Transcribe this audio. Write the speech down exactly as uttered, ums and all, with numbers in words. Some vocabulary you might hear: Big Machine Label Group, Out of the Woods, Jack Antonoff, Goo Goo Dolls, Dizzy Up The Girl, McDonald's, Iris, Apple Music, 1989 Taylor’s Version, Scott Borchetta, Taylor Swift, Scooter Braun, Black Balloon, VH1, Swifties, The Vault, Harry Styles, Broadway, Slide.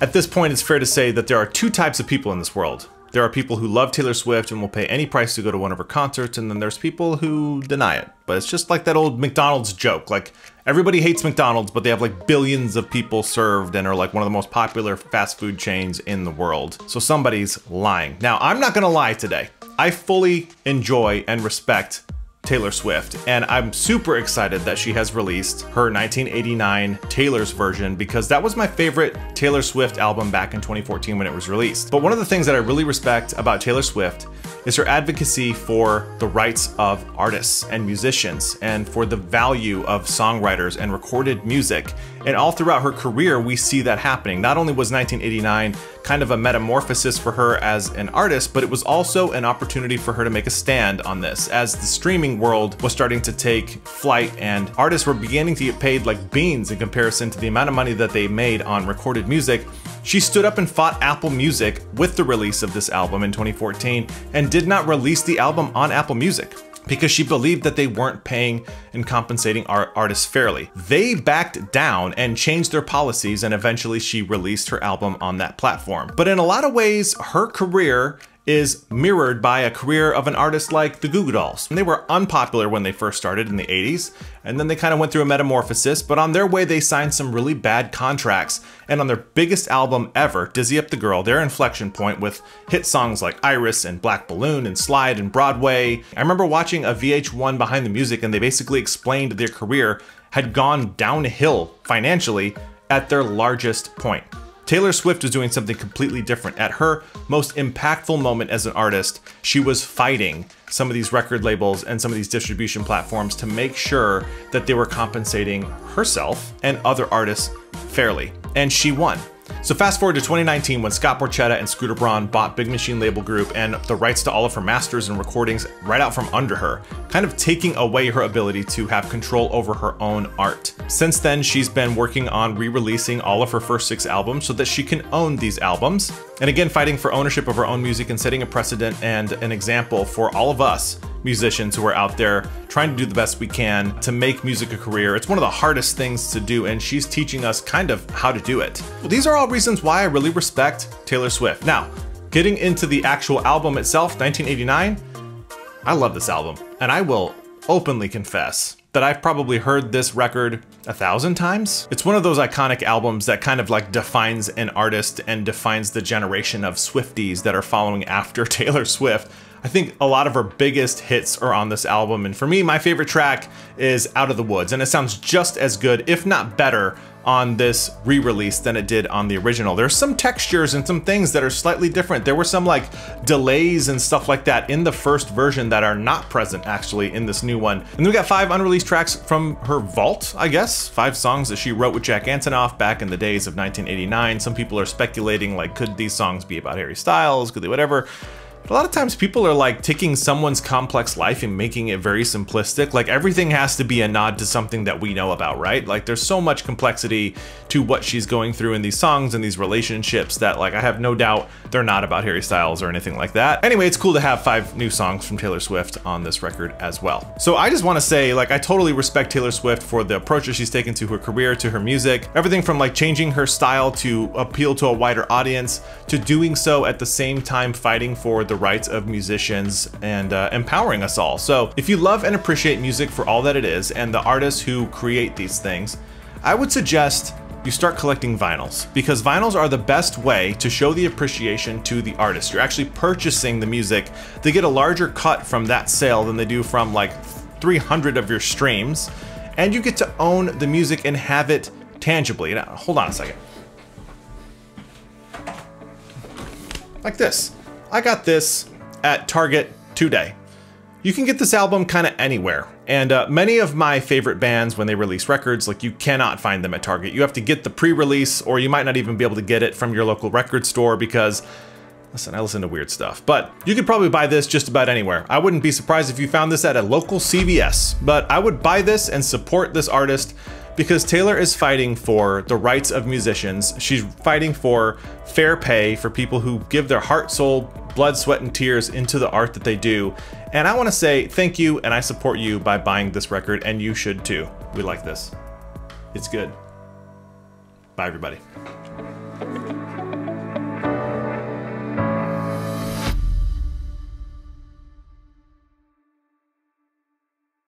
At this point, it's fair to say that there are two types of people in this world. There are people who love Taylor Swift and will pay any price to go to one of her concerts, and then there's people who deny it. But it's just like that old McDonald's joke, like everybody hates McDonald's, but they have like billions of people served and are like one of the most popular fast food chains in the world. So somebody's lying. Now, I'm not gonna lie today. I fully enjoy and respect Taylor Swift, and I'm super excited that she has released her nineteen eighty-nine Taylor's Version, because that was my favorite Taylor Swift album back in twenty fourteen when it was released. But one of the things that I really respect about Taylor Swift is her advocacy for the rights of artists and musicians and for the value of songwriters and recorded music. And all throughout her career, we see that happening. Not only was nineteen eighty-nine kind of a metamorphosis for her as an artist, but it was also an opportunity for her to make a stand on this. As the streaming world was starting to take flight and artists were beginning to get paid like beans in comparison to the amount of money that they made on recorded music, she stood up and fought Apple Music with the release of this album in twenty fourteen and did not release the album on Apple Music, because she believed that they weren't paying and compensating our artists fairly. They backed down and changed their policies, and eventually she released her album on that platform. But in a lot of ways, her career is mirrored by a career of an artist like the Goo Goo Dolls. And they were unpopular when they first started in the eighties, and then they kind of went through a metamorphosis, but on their way they signed some really bad contracts. And on their biggest album ever, Dizzy Up The Girl, their inflection point with hit songs like Iris and Black Balloon and Slide and Broadway. I remember watching a V H one Behind the Music, and they basically explained their career had gone downhill financially at their largest point. Taylor Swift was doing something completely different. At her most impactful moment as an artist, she was fighting some of these record labels and some of these distribution platforms to make sure that they were compensating herself and other artists fairly, and she won. So fast forward to twenty nineteen when Scott Borchetta and Scooter Braun bought Big Machine Label Group and the rights to all of her masters and recordings right out from under her, kind of taking away her ability to have control over her own art. Since then, she's been working on re-releasing all of her first six albums so that she can own these albums. And again, fighting for ownership of her own music and setting a precedent and an example for all of us musicians who are out there trying to do the best we can to make music a career. It's one of the hardest things to do, and she's teaching us kind of how to do it. Well, these are all reasons why I really respect Taylor Swift. Now, getting into the actual album itself, nineteen eighty-nine, I love this album, and I will openly confess that I've probably heard this record a thousand times. It's one of those iconic albums that kind of like defines an artist and defines the generation of Swifties that are following after Taylor Swift. I think a lot of her biggest hits are on this album, and for me, my favorite track is Out of the Woods, and it sounds just as good, if not better, on this re-release than it did on the original. There's some textures and some things that are slightly different. There were some like delays and stuff like that in the first version that are not present actually in this new one. And then we got five unreleased tracks from her vault, I guess, five songs that she wrote with Jack Antonoff back in the days of nineteen eighty-nine. Some people are speculating, like, could these songs be about Harry Styles? Could they whatever? But a lot of times people are like taking someone's complex life and making it very simplistic. Like, everything has to be a nod to something that we know about, right? Like, there's so much complexity to what she's going through in these songs and these relationships that, like, I have no doubt they're not about Harry Styles or anything like that. Anyway, it's cool to have five new songs from Taylor Swift on this record as well. So I just want to say, like, I totally respect Taylor Swift for the approach that she's taken to her career, to her music, everything from like changing her style to appeal to a wider audience, to doing so at the same time fighting for the rights of musicians and uh, empowering us all. So if you love and appreciate music for all that it is and the artists who create these things, I would suggest you start collecting vinyls, because vinyls are the best way to show the appreciation to the artist. You're actually purchasing the music. They get a larger cut from that sale than they do from like three hundred of your streams, and you get to own the music and have it tangibly. Now, hold on a second. Like this. I got this at Target today. You can get this album kind of anywhere. And uh, many of my favorite bands, when they release records, like, you cannot find them at Target. You have to get the pre-release, or you might not even be able to get it from your local record store, because, listen, I listen to weird stuff, but you could probably buy this just about anywhere. I wouldn't be surprised if you found this at a local C V S, but I would buy this and support this artist, because Taylor is fighting for the rights of musicians. She's fighting for fair pay for people who give their heart, soul, blood, sweat, and tears into the art that they do. And I want to say thank you, and I support you by buying this record, and you should too. We like this. It's good. Bye, everybody.